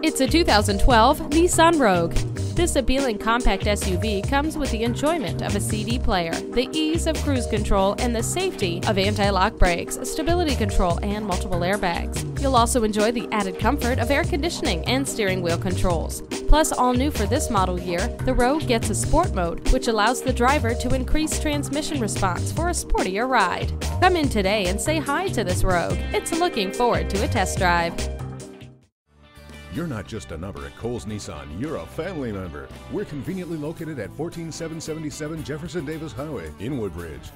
It's a 2012 Nissan Rogue. This appealing compact SUV comes with the enjoyment of a CD player, the ease of cruise control, and the safety of anti-lock brakes, stability control, and multiple airbags. You'll also enjoy the added comfort of air conditioning and steering wheel controls. Plus, all new for this model year, the Rogue gets a sport mode, which allows the driver to increase transmission response for a sportier ride. Come in today and say hi to this Rogue. It's looking forward to a test drive. You're not just a number at Cowles Nissan, you're a family member. We're conveniently located at 14777 Jefferson Davis Highway in Woodbridge.